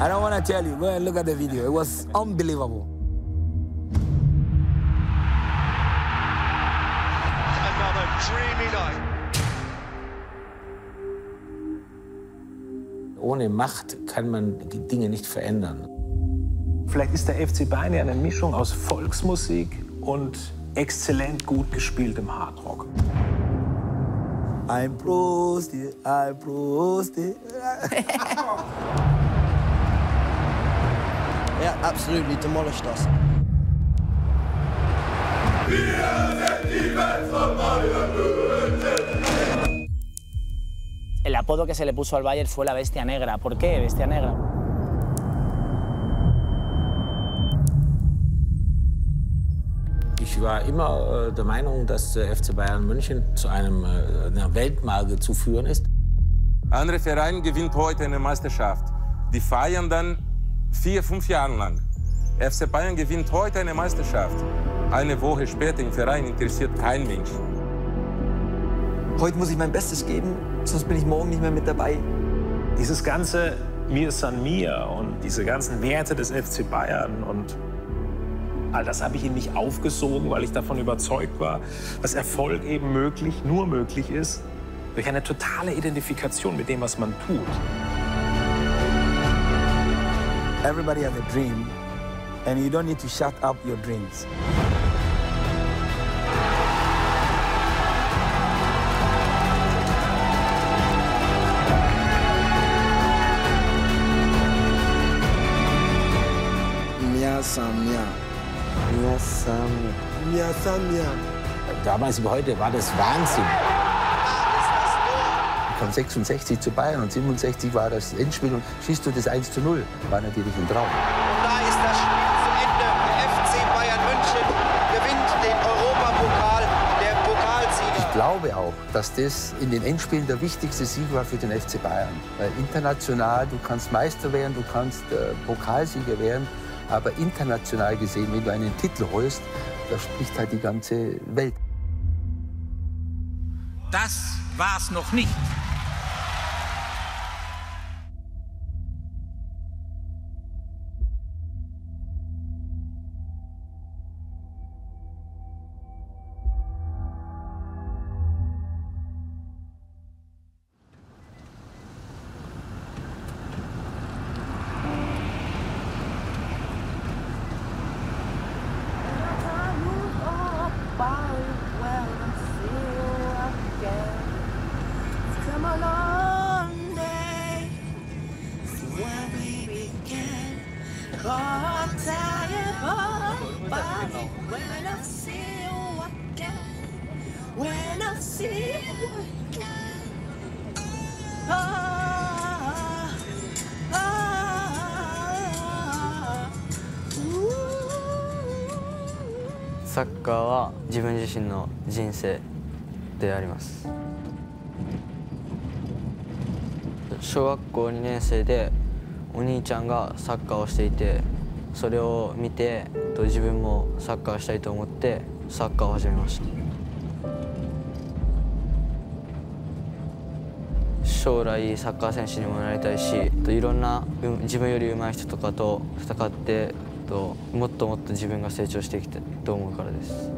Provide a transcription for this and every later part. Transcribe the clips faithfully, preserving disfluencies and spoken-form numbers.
I don't want to tell you. Go and look at the video. It was unbelievable. Another dreamy night. Ohne Macht kann man die Dinge nicht verändern. Vielleicht ist der F C Bayern eine Mischung aus Volksmusik und exzellent gut gespieltem Hardrock. I'm prosti, I'm prosti. Yeah, absolutely demolished us. El apodo que se le puso al Bayern fue la Bestia Negra. ¿Por qué Bestia Negra? Ich war immer äh, der Meinung, dass der F C Bayern München zu einem, äh, einer Weltmarke zu führen ist. Andere Vereine gewinnen heute eine Meisterschaft. Die feiern dann vier, fünf Jahre lang. F C Bayern gewinnt heute eine Meisterschaft. Eine Woche später im Verein interessiert kein Mensch. Heute muss ich mein Bestes geben, sonst bin ich morgen nicht mehr mit dabei. Dieses ganze Mia san mia und diese ganzen Werte des F C Bayern und all das habe ich ihm nicht aufgesogen, weil ich davon überzeugt war, dass Erfolg eben möglich, nur möglich ist, durch eine totale Identifikation mit dem, was man tut. Everybody has a dream, and you don't need to shut up your dreams. Mia san mia. Mia san mia. Mia san mia. Damals wie heute war das Wahnsinn. Von sechsundsechzig zu Bayern und siebenundsechzig war das Endspiel und schießt du das eins zu null. War natürlich ein Traum. Und da ist das Spiel zu Ende. Der F C Bayern München gewinnt den Europapokal, der Pokalsieger. Ich glaube auch, dass das in den Endspielen der wichtigste Sieg war für den F C Bayern. Weil international, du kannst Meister werden, du kannst äh, Pokalsieger werden, aber international gesehen, wenn du einen Titel holst, da spricht halt die ganze Welt. Das war's noch nicht.小学校に年生でお兄ちゃんがサッカーをしていて、それを見て自分もサッカーしたいと思ってサッカーを始めました。将来サッカー選手にもなりたいし、いろんな自分より上手い人とかと戦ってもっともっと自分が成長していきたいと思うからです。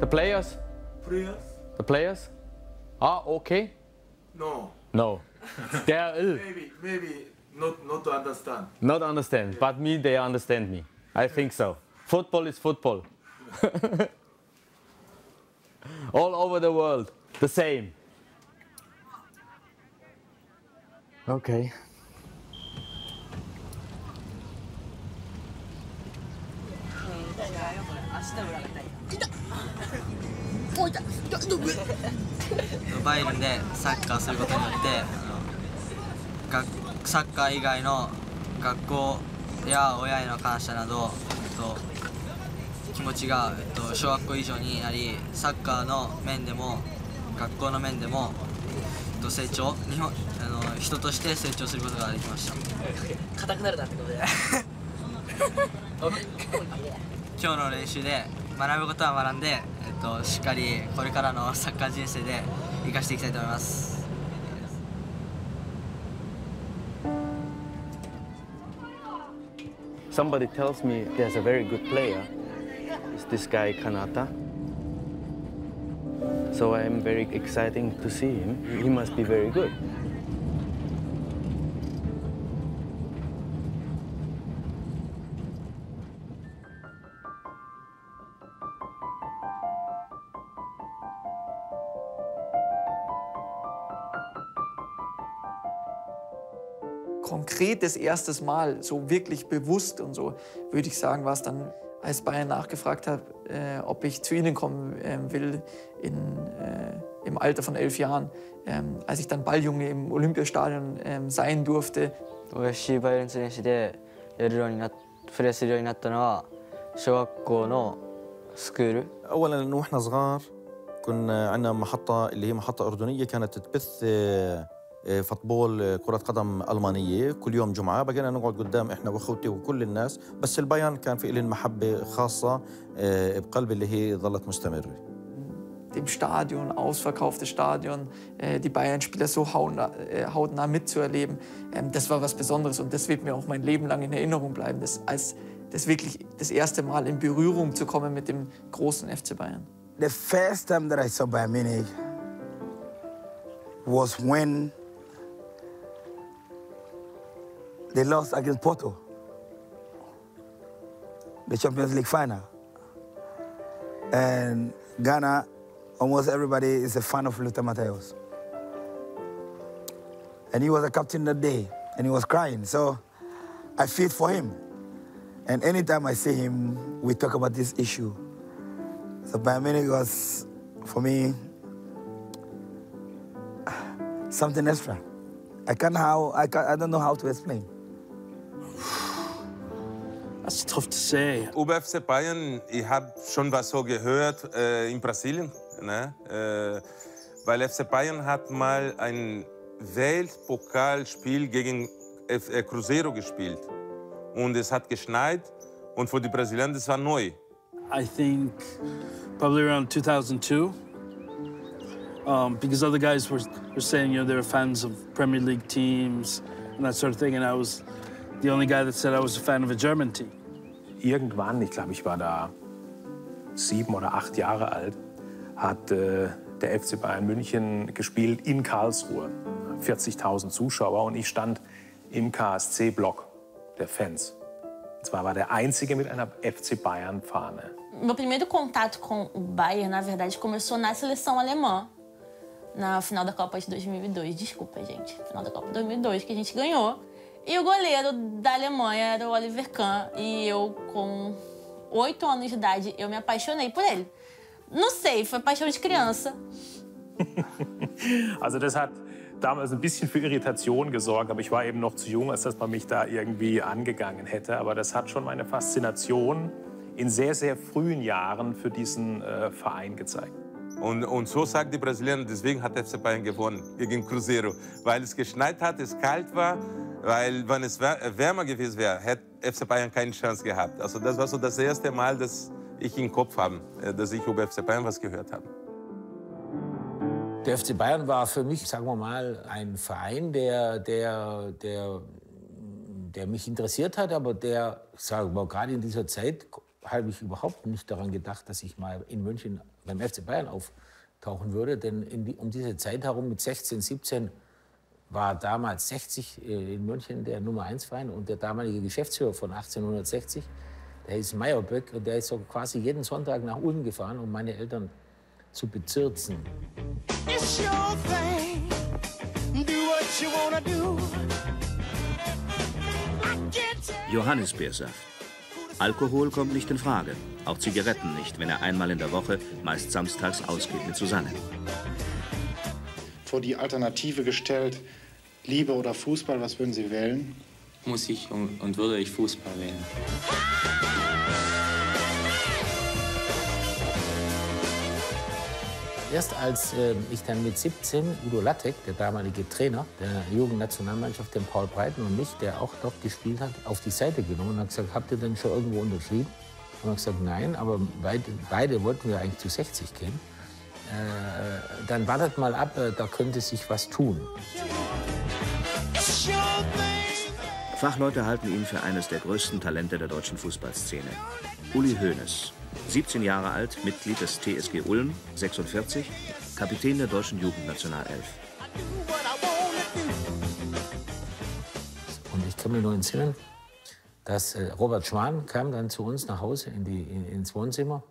The players? Players? The players? Are okay? No. No. They are ill. Maybe, maybe not, not to understand. Not understand, yeah. But me, they understand me. I think so. Football is football. Yeah. All over the world, the same. Okay.バイエルンでサッカーすることによってサッカー以外の学校や親への感謝など気持ちが小学校以上になりサッカーの面でも学校の面でも成長日本あの人として成長することができました。硬くなるなってことで今日の練習で学ぶことは学んで。 しっかりこれからのサッカー人生で生かしていきたいと思います。somebody tells me there's a very good player, it's this guy Kanata. So I'm very excited to see him. He must be very good. Konkret das erste Mal, so wirklich bewusst und so, würde ich sagen, war es dann, als Bayern nachgefragt hat, äh, ob ich zu ihnen kommen äh, will in, äh, im Alter von elf Jahren, ähm, als ich dann Balljunge im Olympiastadion ähm, sein durfte. F C Bayern Münchenでやるようになっ、プレーするようになったのは小学校のスクール。أولاً إنه إحنا صغار كنا عنا محطة اللي هي محطة أردنية كانت تبث فطبول كرة قدم ألمانية كل يوم جمعة بقينا نقعد قدام إحنا وأخوتي وكل الناس بس البايرن كان في إلين محبة خاصة بقلبي اللي هي ظلت مستمرة. Dem Stadion, ausverkauftes Stadion, die Bayern-Spieler so hautnah mitzuerleben, das war was Besonderes und das wird mir auch mein Leben lang in Erinnerung bleiben, das als das wirklich das erste Mal in Berührung zu kommen mit dem großen F C Bayern. The first time that I saw Bayern Munich was when they lost against Porto, the Champions League final. And Ghana, almost everybody is a fan of Lothar Matthäus. And he was a captain that day, and he was crying. So I feel for him. And anytime I see him, we talk about this issue. So Bayern Munich was, for me, something extra. I can't how, I, can't, I don't know how to explain. That's tough to say. Über F C Bayern, ich habe schon was so gehört äh, in Brasilien, ne? äh, weil F C Bayern hat mal ein Weltpokalspiel gegen F äh, Cruzeiro gespielt und es hat geschneit und für die Brasilianer das war neu. I think probably around two thousand two, um, because other guys were were saying, you know, they were fans of Premier League teams and that sort of thing, and I was the only guy that said I was a fan of a German team. Irgendwann, ich glaube, ich war da sieben oder acht Jahre alt, hat äh, der F C Bayern München gespielt in Karlsruhe. vierzigtausend Zuschauer und ich stand im K S C-Block der Fans. Und zwar war der Einzige mit einer F C Bayern-Fahne. Meu primeiro contato com o Bayern, na verdade, começou na seleção alemã. Na final da Copa de dois mil e dois, desculpa, gente. Final da Copa de dois mil e dois, que a gente ganhou. E o goleiro da Alemanha era o Oliver Kahn. E eu, com oito anos de idade, eu me apaixonei por ele. Não sei, foi paixão de criança. Also das hat damals ein bisschen für Irritation gesorgt, aber ich war eben noch zu jung, als dass man mich da irgendwie angegangen hätte. Aber das hat schon meine Faszination in sehr, sehr frühen Jahren für diesen äh, Verein gezeigt. Und, und so sagt die Brasilianer, deswegen hat F C Bayern gewonnen gegen Cruzeiro. Weil es geschneit hat, es kalt war, weil wenn es wärmer gewesen wäre, hätte F C Bayern keine Chance gehabt. Also das war so das erste Mal, dass ich im Kopf habe, dass ich über F C Bayern was gehört habe. Der F C Bayern war für mich, sagen wir mal, ein Verein, der, der, der, der mich interessiert hat, aber der, sagen wir mal, gerade in dieser Zeit habe ich überhaupt nicht daran gedacht, dass ich mal in München beim F C Bayern auftauchen würde, denn in die, um diese Zeit herum mit sechzehn, siebzehn war damals sechzig in München der Nummer eins Verein und der damalige Geschäftsführer von achtzehnhundertsechzig, der ist Meyerböck und der ist so quasi jeden Sonntag nach Ulm gefahren, um meine Eltern zu bezirzen. It's your thing. Do what you wanna do. Johannisbeersaft. Alkohol kommt nicht in Frage, auch Zigaretten nicht, wenn er einmal in der Woche, meist samstags, ausgeht mit Susanne. Vor die Alternative gestellt, Liebe oder Fußball, was würden Sie wählen? Muss ich und würde ich Fußball wählen. Erst als äh, ich dann mit siebzehn Udo Lattek, der damalige Trainer der Jugendnationalmannschaft, den Paul Breitner und mich, der auch dort gespielt hat, auf die Seite genommen und hat gesagt, habt ihr denn schon irgendwo unterschrieben? Und wir haben gesagt, nein, aber beide, beide wollten wir eigentlich zu sechzig gehen. Äh, dann wartet mal ab, äh, da könnte sich was tun. Fachleute halten ihn für eines der größten Talente der deutschen Fußballszene. Uli Hoeneß, siebzehn Jahre alt, Mitglied des T S G Ulm, sechsundvierzig, Kapitän der deutschen Jugendnationalelf. Und ich kann mich noch erinnern, dass Robert Schwan kam dann zu uns nach Hause in die, in, ins Wohnzimmer.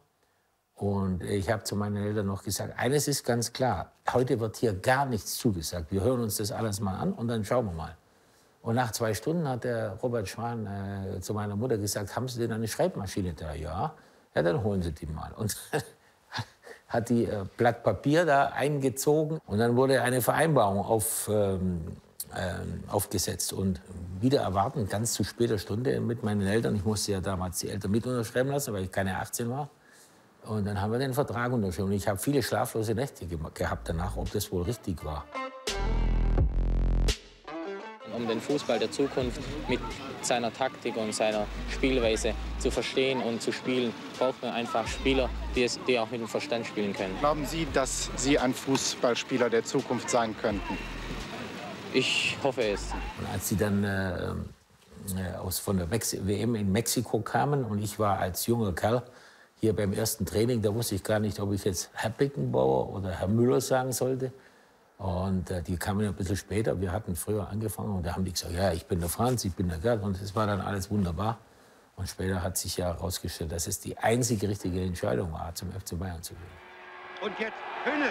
Und ich habe zu meinen Eltern noch gesagt, eines ist ganz klar, heute wird hier gar nichts zugesagt. Wir hören uns das alles mal an und dann schauen wir mal. Und nach zwei Stunden hat der Robert Schwan äh, zu meiner Mutter gesagt, haben Sie denn eine Schreibmaschine da? Ja, ja, dann holen Sie die mal. Und hat die äh, Blatt Papier da eingezogen und dann wurde eine Vereinbarung auf, ähm, ähm, aufgesetzt. Und wieder erwarten, ganz zu später Stunde mit meinen Eltern, ich musste ja damals die Eltern mit unterschreiben lassen, weil ich keine achtzehn war. Und dann haben wir den Vertrag unterschrieben. Ich habe viele schlaflose Nächte gehabt danach, ob das wohl richtig war. Um den Fußball der Zukunft mit seiner Taktik und seiner Spielweise zu verstehen und zu spielen, braucht man einfach Spieler, die, es, die auch mit dem Verstand spielen können. Glauben Sie, dass Sie ein Fußballspieler der Zukunft sein könnten? Ich hoffe es. Und als Sie dann äh, aus, von der Mex- W M in Mexiko kamen und ich war als junger Kerl, hier beim ersten Training, da wusste ich gar nicht, ob ich jetzt Herr Beckenbauer oder Herr Müller sagen sollte. Und äh, die kamen ein bisschen später, wir hatten früher angefangen und da haben die gesagt, ja, ich bin der Franz, ich bin der Gerd und es war dann alles wunderbar. Und später hat sich ja herausgestellt, dass es die einzige richtige Entscheidung war, zum F C Bayern zu gehen. Und jetzt Hoeneß,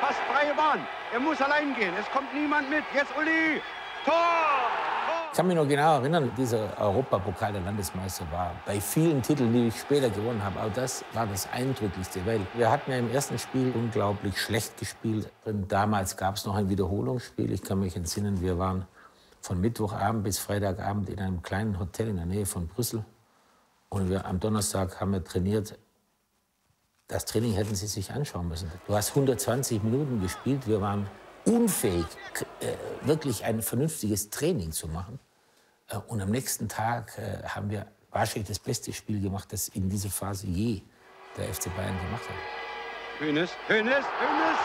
fast freie Bahn, er muss allein gehen, es kommt niemand mit, jetzt Uli, Tor! Ich kann mich noch genau erinnern, dieser Europapokal der Landesmeister war bei vielen Titeln, die ich später gewonnen habe. Aber das war das Eindrücklichste, weil wir hatten ja im ersten Spiel unglaublich schlecht gespielt. Und damals gab es noch ein Wiederholungsspiel. Ich kann mich entsinnen, wir waren von Mittwochabend bis Freitagabend in einem kleinen Hotel in der Nähe von Brüssel. Und wir, am Donnerstag haben wir trainiert. Das Training hätten sie sich anschauen müssen. Du hast hundertzwanzig Minuten gespielt, wir waren unfähig, äh, wirklich ein vernünftiges Training zu machen. Äh, und am nächsten Tag äh, haben wir wahrscheinlich das beste Spiel gemacht, das in dieser Phase je der F C Bayern gemacht hat. Hoeneß, Hoeneß, Hoeneß!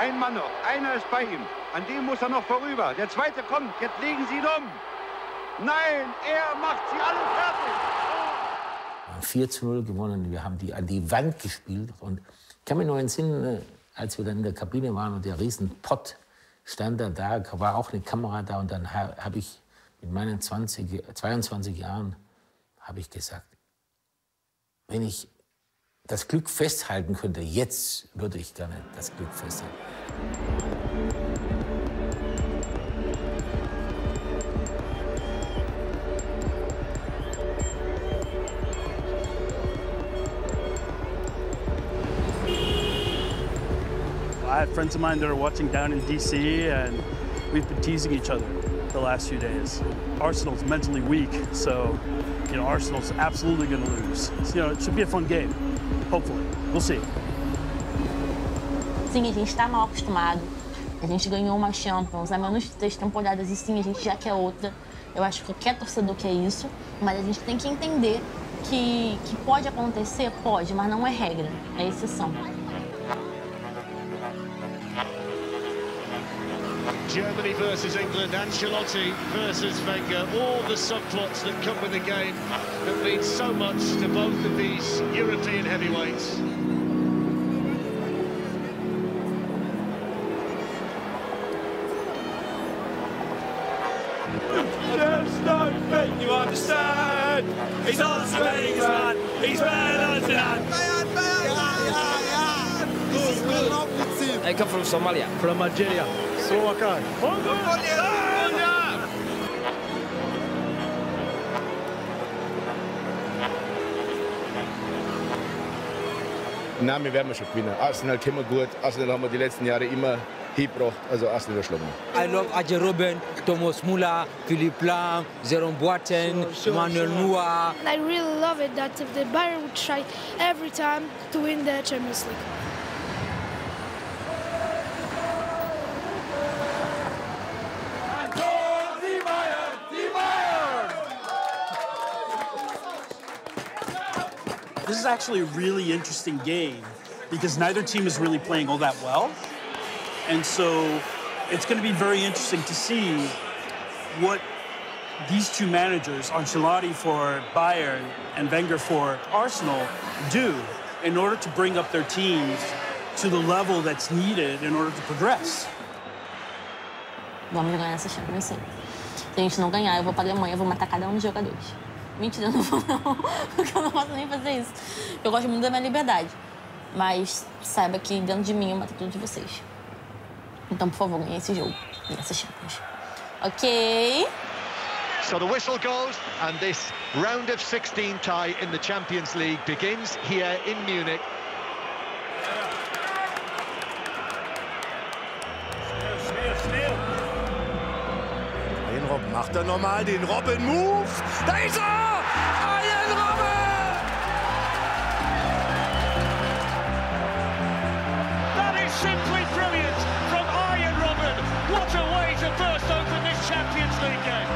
Ein Mann noch, einer ist bei ihm. An dem muss er noch vorüber. Der zweite kommt, jetzt legen sie ihn um. Nein, er macht sie alle fertig. vier zu null gewonnen, wir haben die an die Wand gespielt. Und ich kann mich noch entsinnen, äh, als wir dann in der Kabine waren und der Riesenpott stand da, da war auch eine Kamera da und dann habe ich mit meinen zwanzig, zweiundzwanzig Jahren habe ich gesagt, wenn ich das Glück festhalten könnte, jetzt würde ich gerne das Glück festhalten. I have friends of mine that are watching down in D C and we've been teasing each other the last few days. Arsenal's mentally weak, so you know, Arsenal's absolutely going to lose. So, you know, it should be a fun game, hopefully. We'll see. Sim, a gente está mal acostumado. A gente ganhou uma Champions há menos de três temporadas e sim, a gente já quer outra. Eu acho que qualquer torcedor quer isso, mas a gente tem que entender que, que pode acontecer, pode, mas não é regra, é exceção. Germany versus England, Ancelotti versus Wenger, all the subplots that come with the game that mean so much to both of these European heavyweights. Just don't think you understand. He's Arsène Wenger's man. He's Bayern Bayern, Bayern, Bayern, Bayern. Good, good. I come from Somalia, from Nigeria. Nein, wir werden wir schon gewinnen. Arsenal kennen wir gut. Arsenal haben wir die letzten Jahre immer hingebracht. Also Arsenal wird schlagen. I love Arjen Robben, Thomas Müller, Philipp Lahm, Jerome Boateng, sure, sure, Manuel Neuer. Sure. I really love it that if the Bayern would try every time to win the Champions League. This is actually a really interesting game because neither team is really playing all that well. And so it's going to be very interesting to see what these two managers, Ancelotti for Bayern and Wenger for Arsenal, do in order to bring up their teams to the level that's needed in order to progress. Vamos ganhar essa Champions League. Se a gente não ganhar, eu vou para a Alemanha, vou matar cada um dos jogadores. Mentira, eu não vou não, porque eu não posso nem fazer isso. Eu gosto muito da minha liberdade, mas saiba que dentro de mim eu mato tudo de vocês. Então, por favor, ganhe esse jogo, ganhe essa Champions. Ok. So the whistle goes, and this round of sixteen tie in the Champions League begins here in Munich. Den Robben macht er nochmal, den Robben Move. Da ist er! Arjen Robben! That is simply brilliant from Arjen Robben. What a way to burst open this Champions League game.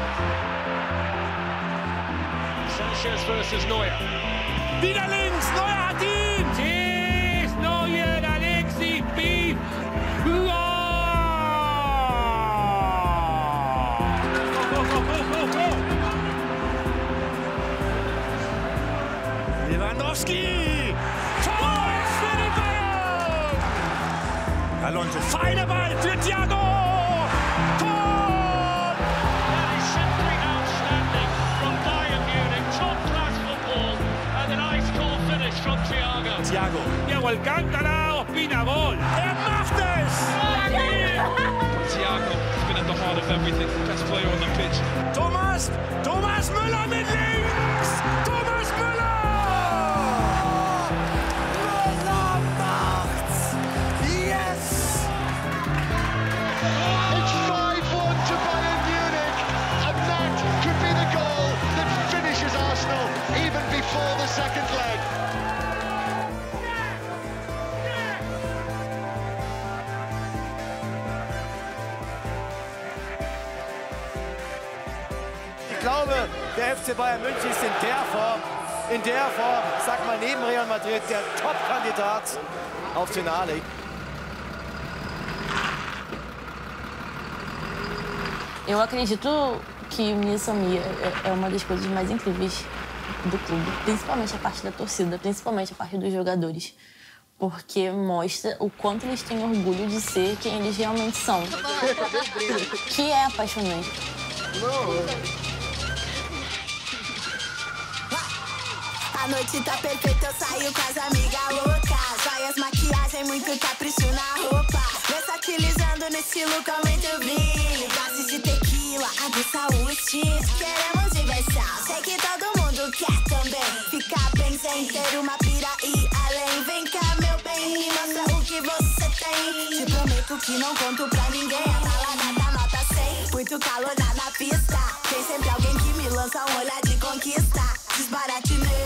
Sanchez versus Neuer. Wieder links, Neuer hat ihn! Yes, Neuer, Alexi, Beef! Lewandowski! Tor für die Bayern! Alonso, feiner Ball für Thiago! Thiago. Thiago Alcántara, Opinabol. Er macht es! Thiago has been at the heart of everything. Best player on the pitch. Thomas, Thomas Müller mit links! Thomas Müller! Müller macht's! Yes! It's five one to Bayern Munich, and that could be the goal that finishes Arsenal even before the second leg. Ich glaube, der F C Bayern München ist in der Form, in der Form, sag mal neben Real Madrid, der Top-Kandidat aufs Finale. Eu acredito que Mia san mia é uma das coisas mais incríveis do clube, principalmente a parte da torcida, principalmente a parte dos jogadores, porque mostra o quanto eles têm orgulho de ser quem eles realmente são, que é apaixonante. Não. A noite tá perfeita, eu saio com as amigas loucas. Joias, maquiagem, muito capricho na roupa. Versatilizando nesse look, aumenta o brilho. Gostos de tequila, aguça o estilo. Queremos diversão, sei que todo mundo quer também. Ficar bem sem ter uma pira e além. Vem cá, meu bem, me mostra o que você tem. Te prometo que não conto pra ninguém. A balada da nota cem, muito calor na pista. Tem sempre alguém que me lança um olhar de conquista. Desbaratinei.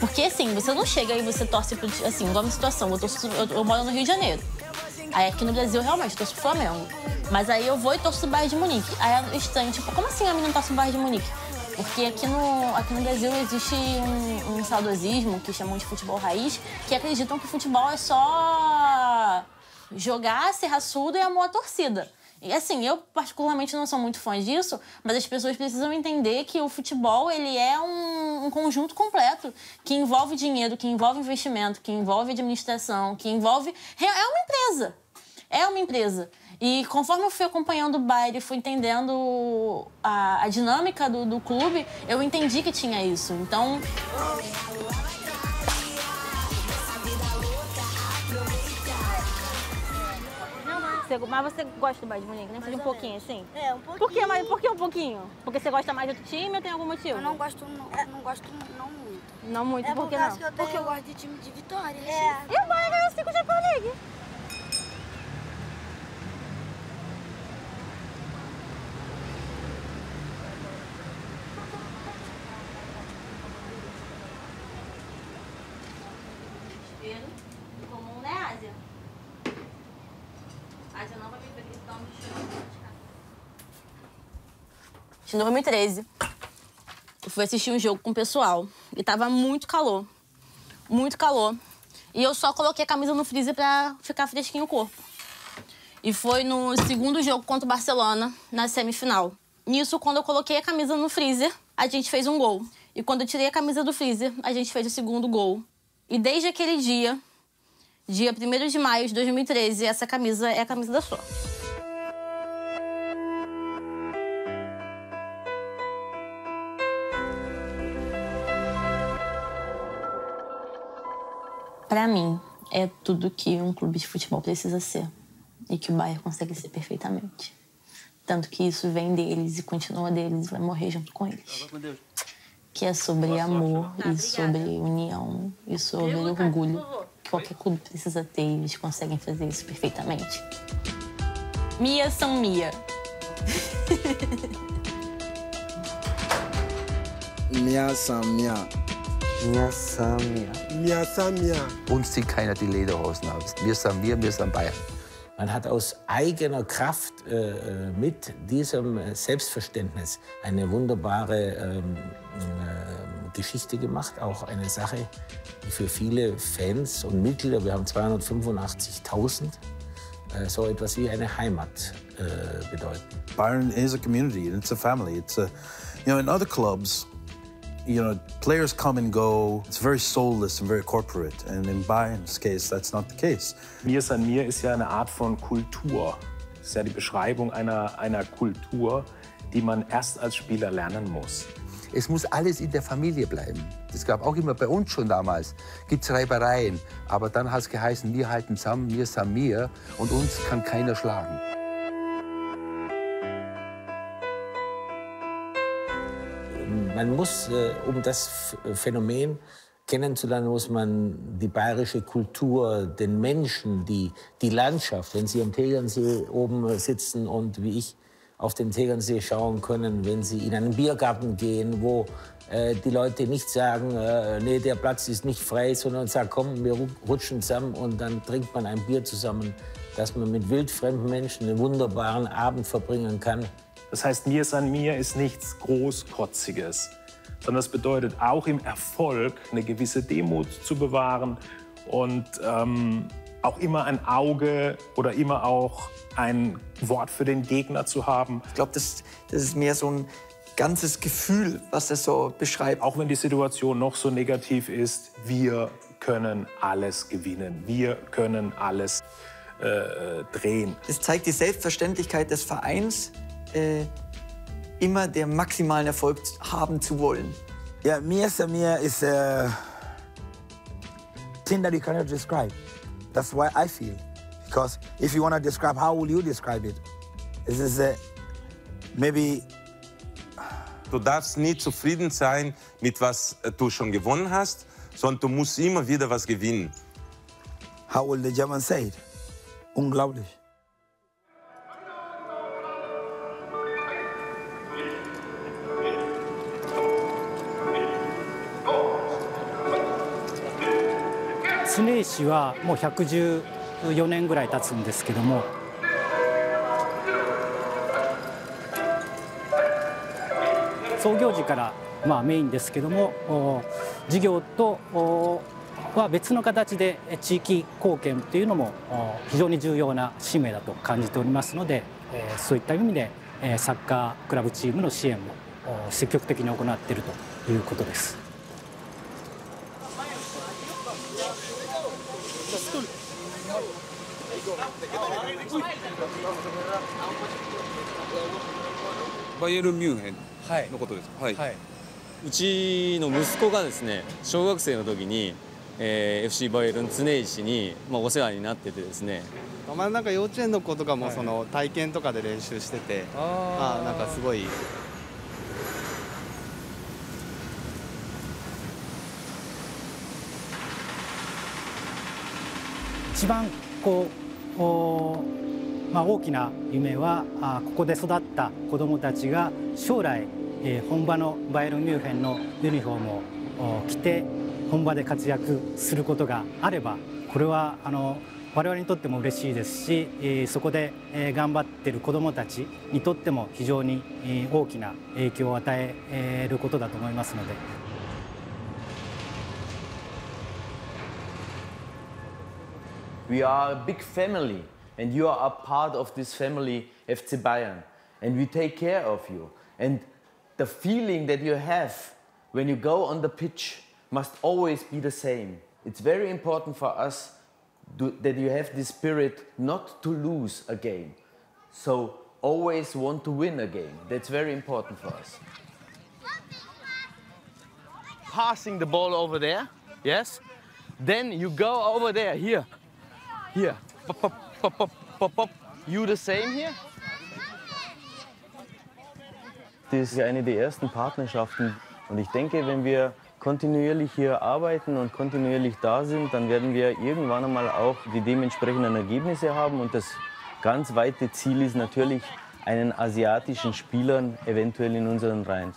Porque assim, você não chega e você torce pro, assim, igual uma situação, eu, torço, eu, eu moro no Rio de Janeiro. Aí aqui no Brasil, realmente, eu torço pro Flamengo. Mas aí eu vou e torço pro Bayern de Munique. Aí é estranho, tipo, como assim a menina torce pro Bayern de Munique? Porque aqui no, aqui no Brasil existe um, um saudosismo, que chamam de futebol raiz, que acreditam que futebol é só jogar, ser raçudo e amor à torcida. E assim, eu particularmente não sou muito fã disso, mas as pessoas precisam entender que o futebol, ele é um, um conjunto completo, que envolve dinheiro, que envolve investimento, que envolve administração, que envolve... É uma empresa, é uma empresa. E conforme eu fui acompanhando o Bayern e fui entendendo a, a dinâmica do, do clube, eu entendi que tinha isso, então... Mas você gosta do Bayern de Munique, né? Mais um pouquinho, assim? É, um pouquinho. Por que, mas, por que um pouquinho? Porque você gosta mais do outro time ou tem algum motivo? Eu não gosto, não, é. não gosto, não muito. Não muito, é por que não? Que eu tenho... Porque eu gosto de time de vitória. É. Assim. E o Bayern ganhou cinco Champions League. De dois mil e treze, eu fui assistir um jogo com o pessoal e tava muito calor, muito calor. E eu só coloquei a camisa no freezer pra ficar fresquinho o corpo. E foi no segundo jogo contra o Barcelona, na semifinal. Nisso, quando eu coloquei a camisa no freezer, a gente fez um gol. E quando eu tirei a camisa do freezer, a gente fez o segundo gol. E desde aquele dia, dia primeiro de maio de dois mil e treze, essa camisa é a camisa da sorte. Pra mim, é tudo que um clube de futebol precisa ser. E que o Bayern consegue ser perfeitamente. Tanto que isso vem deles e continua deles e vai morrer junto com eles. Que é sobre amor e sobre união e sobre orgulho que qualquer clube precisa ter e eles conseguem fazer isso perfeitamente. Mia san mia. Mia san mia. Mia san mia. Mia san mia. Uns zieht keiner die Lederhosen aus. Mia san mia, Mia san Bayern. Man hat aus eigener Kraft äh, mit diesem Selbstverständnis eine wunderbare ähm, äh, Geschichte gemacht. Auch eine Sache, die für viele Fans und Mitglieder, wir haben zweihundertfünfundachtzigtausend, äh, so etwas wie eine Heimat äh, bedeuten. Bayern is a community, it's a family. It's a, you know, in other clubs, you know, players come and go. It's very soulless and very corporate. And in Bayern's case, that's not the case. Mia san mia ist ja eine Art von Kultur. Das ist ja die Beschreibung einer, einer Kultur, die man erst als Spieler lernen muss. Es muss alles in der Familie bleiben. Das gab auch immer bei uns schon damals. Gibt's Reibereien. Aber dann hat's geheißen, wir halten zusammen, Mia san mia. Und uns kann keiner schlagen. Man muss, um das Phänomen kennenzulernen, muss man die bayerische Kultur, den Menschen, die, die Landschaft, wenn Sie am Tegernsee oben sitzen und wie ich auf den Tegernsee schauen können, wenn Sie in einen Biergarten gehen, wo äh, die Leute nicht sagen, äh, nee, der Platz ist nicht frei, sondern sagen, komm, wir rutschen zusammen und dann trinkt man ein Bier zusammen, dass man mit wildfremden Menschen einen wunderbaren Abend verbringen kann. Das heißt, Mia san mia ist nichts Großkotziges, sondern das bedeutet auch im Erfolg eine gewisse Demut zu bewahren und ähm, auch immer ein Auge oder immer auch ein Wort für den Gegner zu haben. Ich glaube, das, das ist mehr so ein ganzes Gefühl, was das so beschreibt. Auch wenn die Situation noch so negativ ist, wir können alles gewinnen, wir können alles äh, drehen. Es zeigt die Selbstverständlichkeit des Vereins, Äh, immer den maximalen Erfolg haben zu wollen. Ja, Mia san mia is a thing that you cannot describe. That's why I feel. Because if you want to describe, how will you describe it? Is this a, maybe... Du darfst nie zufrieden sein mit was du schon gewonnen hast, sondern du musst immer wieder was gewinnen. How will the German say it? Unglaublich.スネイシはもうひゃくじゅうよねんぐらい経つんですけども、創業時からまあメインですけども、事業とは別の形で地域貢献というのも非常に重要な使命だと感じておりますので、そういった意味でサッカークラブチームの支援も積極的に行っているということです。バイエルンミュンヘンのことです。はい。はい、うちの息子がですね、小学生の時に、えー、エフシー バイエルン常石に、まあ、お世話になっててですね。まあなんか幼稚園の子とかもその体験とかで練習してて、ああなんかすごい。一番こう、おまあ、大きな夢はあここで育った子どもたちが将来、えー、本場のバイエルン・ミュンヘンのユニフォームを着て本場で活躍することがあればこれはあの我々にとっても嬉しいですし、えー、そこで、えー、頑張っている子どもたちにとっても非常に、えー、大きな影響を与えることだと思いますので。We are a big family, and you are a part of this family, F C Bayern, and we take care of you. And the feeling that you have when you go on the pitch must always be the same. It's very important for us to, that you have this spirit not to lose a game. So always want to win a game. That's very important for us. Passing the ball over there, yes? Then you go over there, here, here. Pop, pop, pop, pop, pop, pop. You the same here? Das ist ja eine der ersten Partnerschaften. Und ich denke, wenn wir kontinuierlich hier arbeiten und kontinuierlich da sind, dann werden wir irgendwann einmal auch die dementsprechenden Ergebnisse haben. Und das ganz weite Ziel ist natürlich, einen asiatischen Spielern eventuell in unseren Reihen.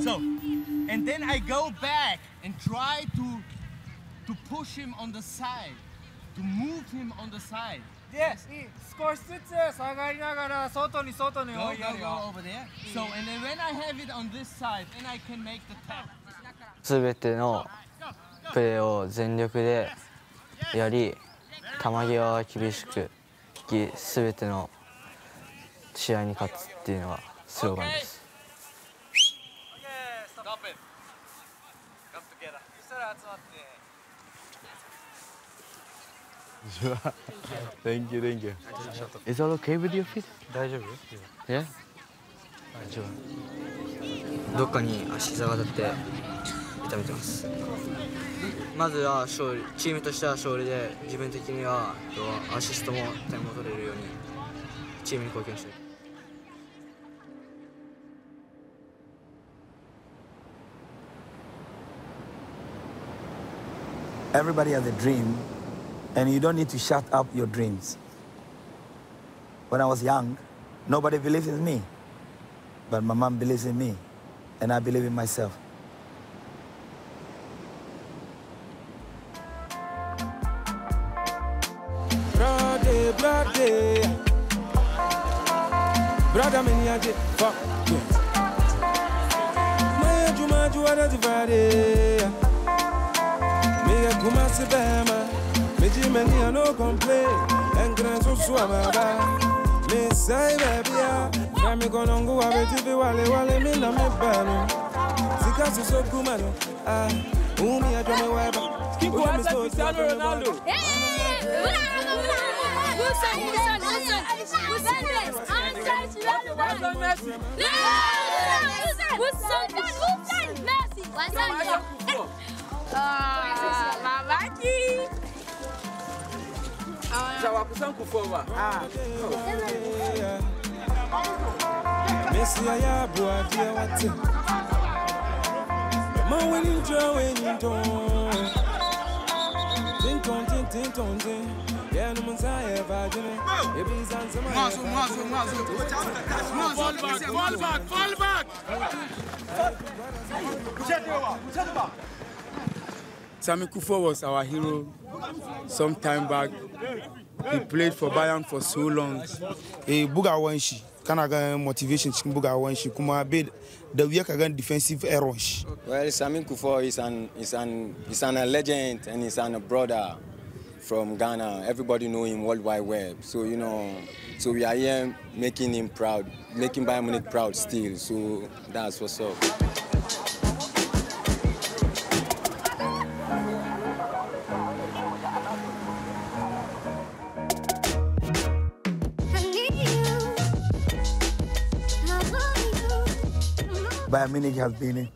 So, and then I go back and try to to push him on the side, to move him on the side. Yes, go, go, go over there. So, and then when I have it on this side, then I can make the tap. 全てのプレーを全力でやり、球際は厳しく引き、全ての試合に勝つっていうのがスローガンです。 Thank you, thank you. Is all okay with your feet? Yeah? どっかに足膝が立って痛めてます。まずは勝利、チームとしては勝利で、自分的にはアシストも点も取れるようにチームに貢献している。 Everybody has a dream, and you don't need to shut up your dreams. When I was young, nobody believed in me, but my mom believes in me, and I believe in myself. Brother, brother, brother, many I get fucked with. My dream, my dream, I divided. Ah, Mamaki! Samuel Kuffour. Ah. Fall back! Fall back! Fall back! Samuel Kuffour was our hero some time back. He played for Bayern for so long. He bugawanshi, kanaga motivation bugawanshi kuma bid the week against defensive errors. Well, Samuel Kuffour is an is an is an a legend, and he's an a brother from Ghana. Everybody know him worldwide web. So you know, so we are here making him proud, making Bayern Munich proud still. So that's what's up. Bayern Munich has been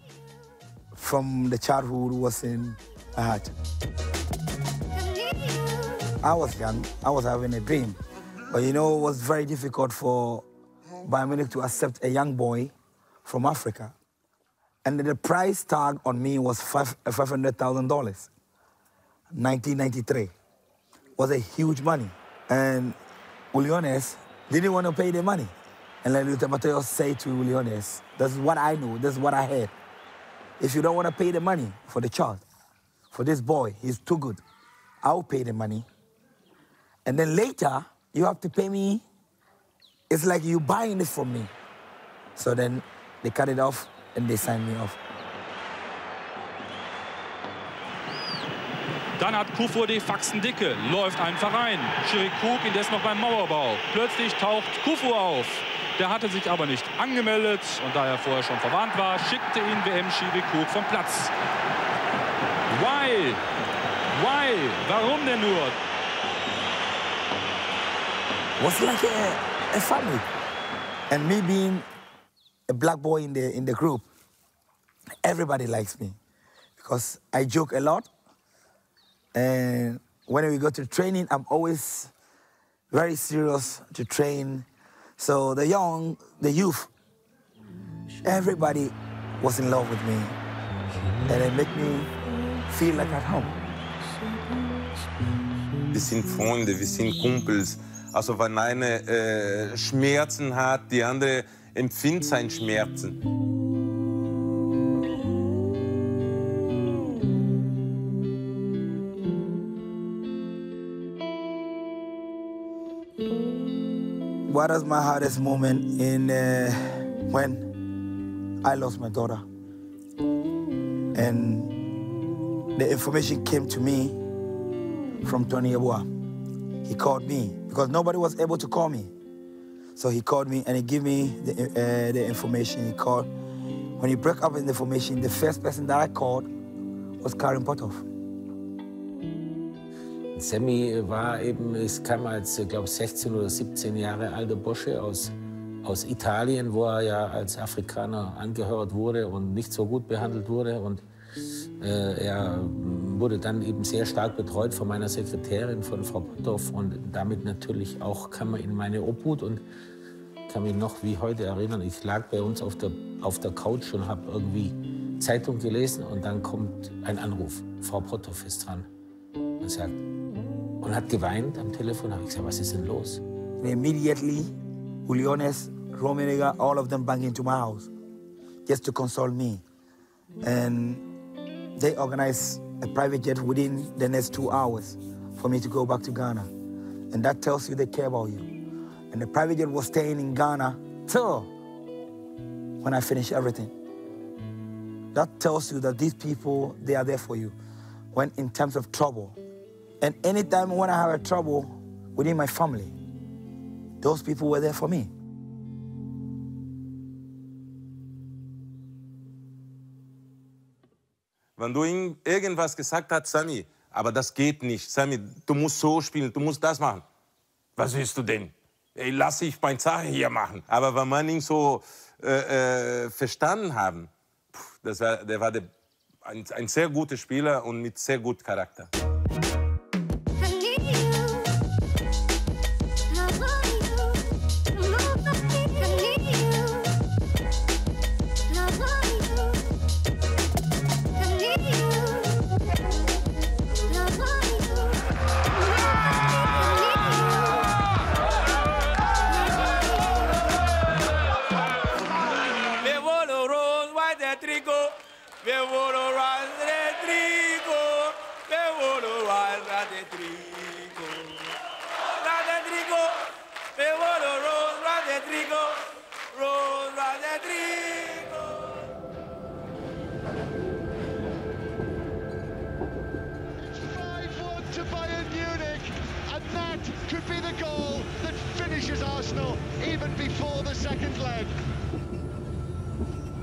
from the childhood was in my heart. I was young, I was having a dream. But you know, it was very difficult for Bayern Munich to accept a young boy from Africa. And the price tag on me was five hundred thousand dollars. nineteen ninety-three was a huge money. And Uli Hoeneß didn't want to pay the money. And like Lothar Matthäus said to Uli Hoeneß, this is what I know, this is what I heard. If you don't want to pay the money for the child, for this boy, he's too good, I'll pay the money. And then later, you have to pay me. It's like you're buying it from me. So then they cut it off and they signed me off. Dann hat Kuffour die Faxen dicke, läuft einfach rein. Schiri Krug indes noch beim Mauerbau. Plötzlich taucht Kuffour auf. Der hatte sich aber nicht angemeldet und da er vorher schon verwarnt war, schickte ihn W M-Schiri Krug vom Platz. Why? Why? Warum denn nur? Was like a, a family. And me being a black boy in the, in the group, everybody likes me because I joke a lot. And when we go to training, I'm always very serious to train. So the young, the youth, everybody was in love with me. And it made me feel like at home. Wir sind Freunde, wir sind Kumpels. Also wenn einer äh, Schmerzen hat, die andere empfindet seine Schmerzen. What is my hardest moment in uh, when I lost my daughter? And the information came to me from Tony Ebua. He called me because nobody was able to call me. So he called me and he gave me the, uh, the information. He called. When he broke up in the formation, the first person that I called was Karin Potthoff. Sammy war eben, es kam als, glaube ich, sechzehn oder siebzehn Jahre alter Bursche aus, aus Italien, wo er ja als Afrikaner angehört wurde und nicht so gut behandelt wurde. Und äh, er wurde dann eben sehr stark betreut von meiner Sekretärin, von Frau Potthoff. Und damit natürlich auch kam er in meine Obhut und kann mich noch wie heute erinnern. Ich lag bei uns auf der, auf der Couch und habe irgendwie Zeitung gelesen und dann kommt ein Anruf. Frau Potthoff ist dran und sagt, und hat geweint am Telefon. Habe ich gesagt, was ist denn los? And immediately, Uli Hoeneß, Jerome Boateng, all of them banged into my house just to console me. And they organized a private jet within the next two hours for me to go back to Ghana. And that tells you they care about you. And the private jet was staying in Ghana till when I finished everything. That tells you that these people, they are there for you when in terms of trouble. And anytime when I have a trouble within my family, those people were there for me. Wenn du ihm irgendwas gesagt hast, Sami, aber das geht nicht, Sami, du musst so spielen, du musst das machen. Was willst du denn? Ey, lass ich meine Sache hier machen. Aber wenn man ihn so äh, äh, verstanden haben, pff, das war, der war der, ein, ein sehr guter Spieler und mit sehr gutem Charakter.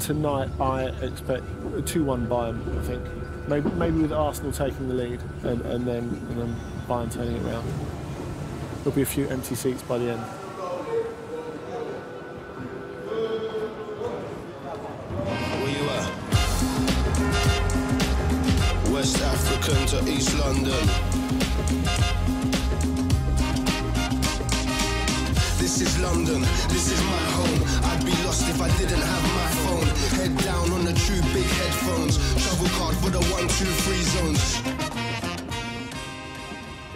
Tonight, I expect a two one Bayern, I think. Maybe, maybe with Arsenal taking the lead and, and, then, and then Bayern turning it round. There'll be a few empty seats by the end. Where you at? West African to East London. This is London, this is my home. I'd be lost if I didn't have my phone. Head down on the tube, big headphones. Travel card for the one, two, three zones.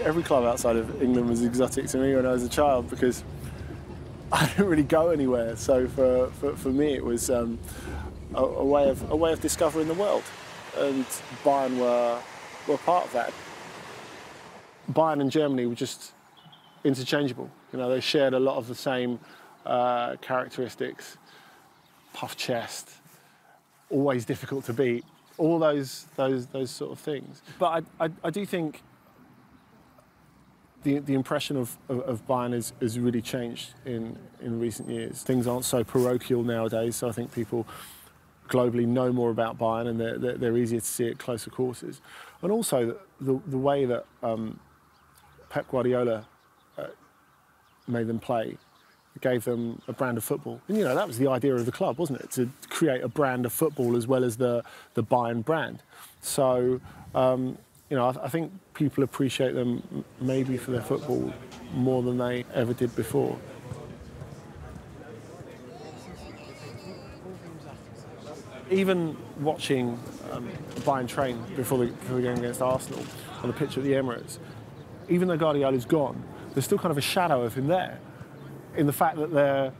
Every club outside of England was exotic to me when I was a child because I didn't really go anywhere. So for, for, for me it was um, a, a, way of, a way of discovering the world. And Bayern were, were part of that. Bayern and Germany were just interchangeable. You know, they shared a lot of the same uh, characteristics. Puff chest, always difficult to beat, all those those those sort of things. But I, I, I do think the the impression of, of, of Bayern has, has really changed in, in recent years. Things aren't so parochial nowadays, so I think people globally know more about Bayern and they're, they're, they're easier to see at closer courses. And also the, the way that um, Pep Guardiola uh, made them play. It gave them a brand of football. And, you know, that was the idea of the club, wasn't it? To create a brand of football as well as the, the Bayern brand. So, um, you know, I, I think people appreciate them maybe for their football more than they ever did before. Even watching um, Bayern train before the, before the game against Arsenal on the pitch at the Emirates, even though Guardiola's gone, there's still kind of a shadow of him there, in the fact that they're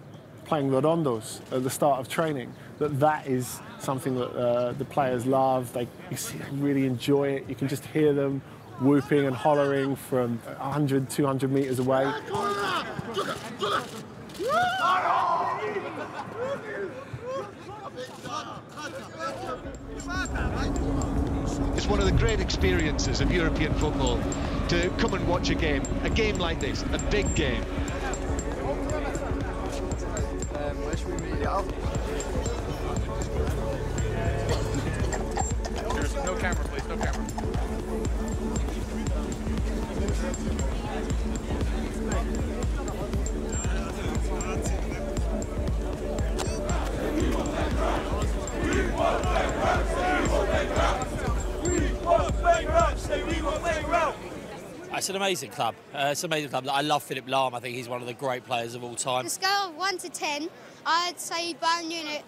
playing redondos at the start of training, that that is something that uh, the players love. They, you see, they really enjoy it. You can just hear them whooping and hollering from a hundred, two hundred metres away. It's one of the great experiences of European football, to come and watch a game, a game like this, a big game. No camera, please, no camera. It's an amazing club. Uh, it's an amazing club. I love Philipp Lahm. I think he's one of the great players of all time. The scale of one to ten, I'd say Bayern Munich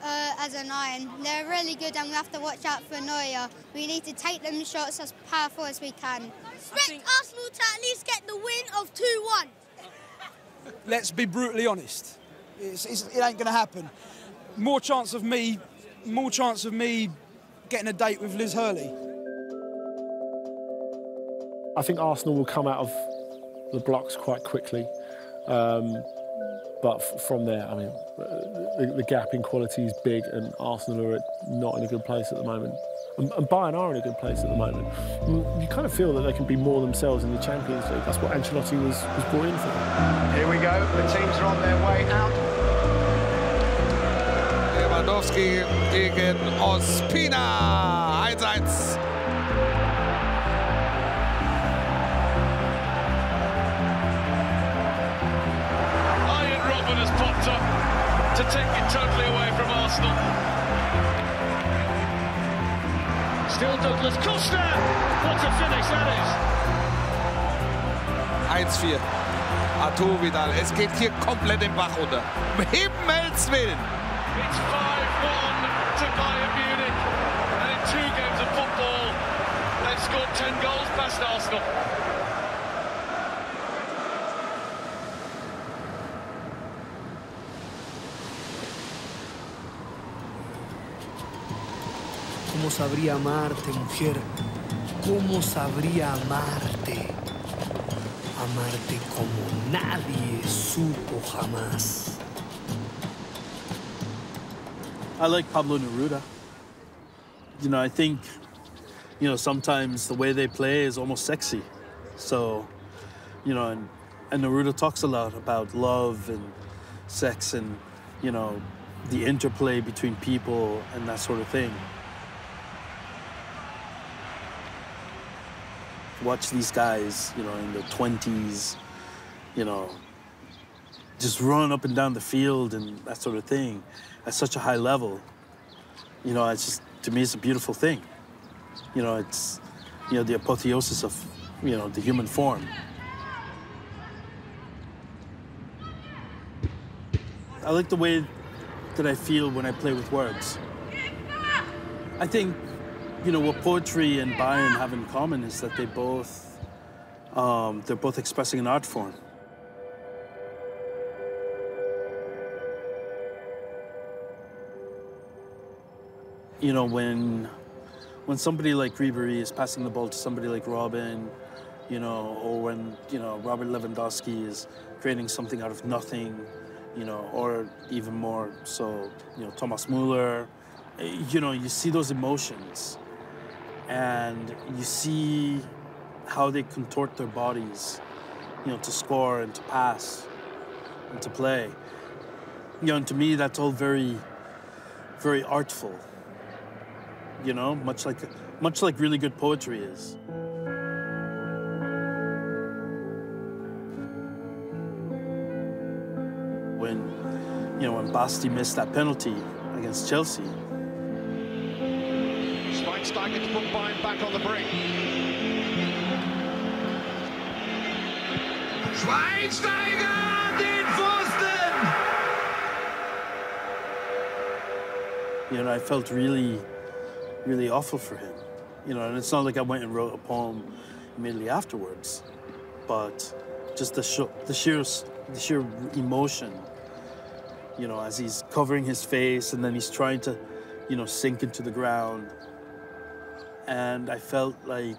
uh, as a nine. They're really good and we have to watch out for Neuer. We need to take them shots as powerful as we can. I expect think... Arsenal to at least get the win of two one. Let's be brutally honest. It's, it's, it ain't going to happen. More chance of me, more chance of me getting a date with Liz Hurley. I think Arsenal will come out of the blocks quite quickly, um, but f from there, I mean, the, the gap in quality is big and Arsenal are not in a good place at the moment. And, and Bayern are in a good place at the moment. You kind of feel that they can be more themselves in the Champions League. That's what Ancelotti was, was brought in for them. Here we go, the teams are on their way out. Lewandowski gegen Ospina, einsatz. Has popped up to take it totally away from Arsenal. Still Douglas Costa! What a finish that is! eins vier. Arturo Vidal. Es geht hier komplett im Bach runter. Um Himmels Willen! It's five one to Bayern Munich. And in two games of football, they've scored ten goals past Arsenal. ¿Cómo sabría amarte, mujer? ¿Cómo sabría amarte? Amarte como nadie supo jamás. I like Pablo Neruda. You know, I think, you know, sometimes the way they play is almost sexy. So, you know, and, and Neruda talks a lot about love and sex and, you know, the interplay between people and that sort of thing. Watch these guys, you know, in their twenties, you know, just running up and down the field and that sort of thing at such a high level. You know, it's just, to me, it's a beautiful thing. You know, it's, you know, the apotheosis of, you know, the human form. I like the way that I feel when I play with words. I think, you know, what poetry and Bayern have in common is that they both, um, they're both expressing an art form. You know, when, when somebody like Ribery is passing the ball to somebody like Robin, you know, or when, you know, Robert Lewandowski is creating something out of nothing, you know, or even more so, you know, Thomas Müller, you know, you see those emotions and you see how they contort their bodies, you know, to score and to pass and to play. You know, and to me, that's all very, very artful, you know, much like, much like really good poetry is. You know, when Basti missed that penalty against Chelsea. Schweinsteiger to put Bayern back on the brink. Schweinsteiger, den Pfosten! You know, I felt really, really awful for him. You know, and it's not like I went and wrote a poem immediately afterwards, but just the, sh the, sheer, the sheer emotion. You know, as he's covering his face and then he's trying to, you know, sink into the ground. And I felt like,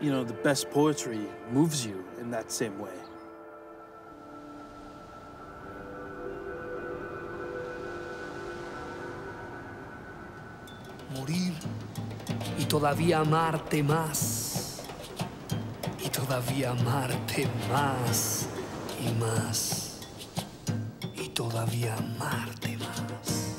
you know, the best poetry moves you in that same way. Morir y todavía amarte más. Y todavía amarte más. Y más, y todavía amarte más.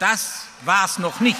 Das war's noch nicht.